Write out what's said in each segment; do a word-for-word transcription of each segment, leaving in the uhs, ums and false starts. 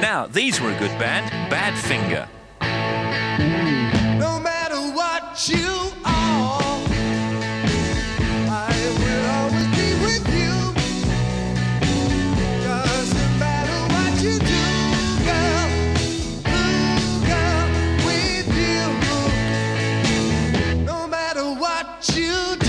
Now, these were a good band, Badfinger. No matter what you are, I will always be with you. Doesn't matter what you do, girl, ooh, girl, with you. No matter what you do.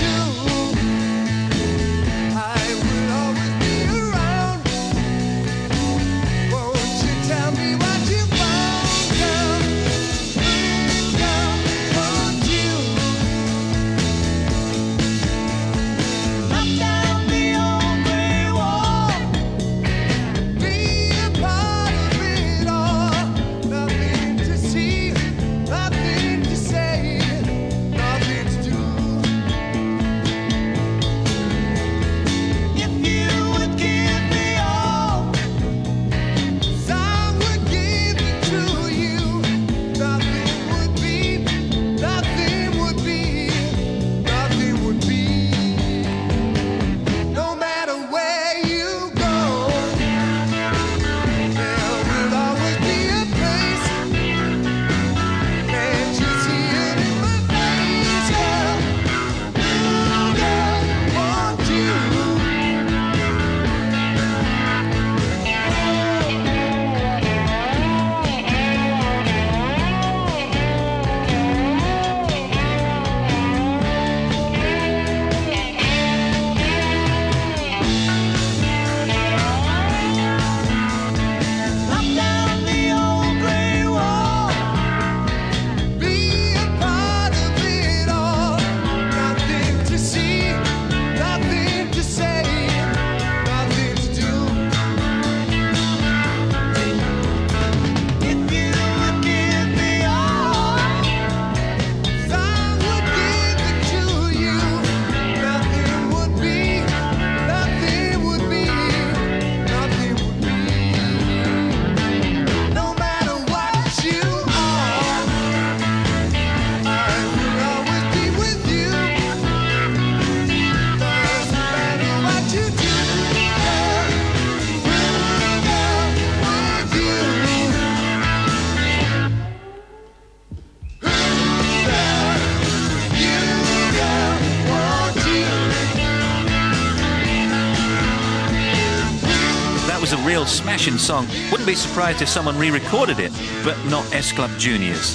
A real smashing song. Wouldn't be surprised if someone re-recorded it, but not S Club Juniors.